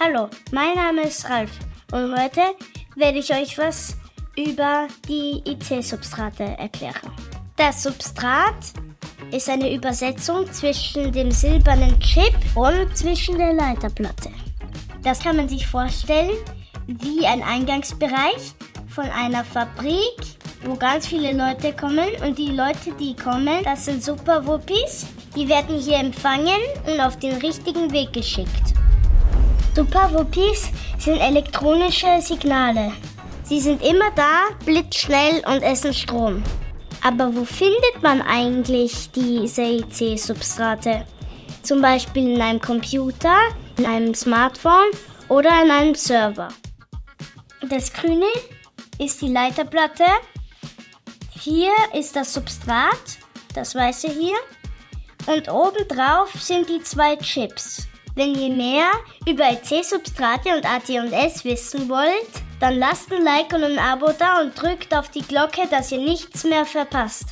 Hallo, mein Name ist Ralf und heute werde ich euch was über die IC-Substrate erklären. Das Substrat ist eine Übersetzung zwischen dem silbernen Chip und zwischen der Leiterplatte. Das kann man sich vorstellen wie ein Eingangsbereich von einer Fabrik, wo ganz viele Leute kommen, und die Leute, die kommen, das sind Super-Wuppies. Die werden hier empfangen und auf den richtigen Weg geschickt. Super-Wuppies sind elektronische Signale. Sie sind immer da, blitzschnell und essen Strom. Aber wo findet man eigentlich diese IC-Substrate? Zum Beispiel in einem Computer, in einem Smartphone oder in einem Server. Das Grüne ist die Leiterplatte. Hier ist das Substrat, das Weiße hier. Und obendrauf sind die zwei Chips. Wenn ihr mehr über IC-Substrate und AT&S wissen wollt, dann lasst ein Like und ein Abo da und drückt auf die Glocke, dass ihr nichts mehr verpasst.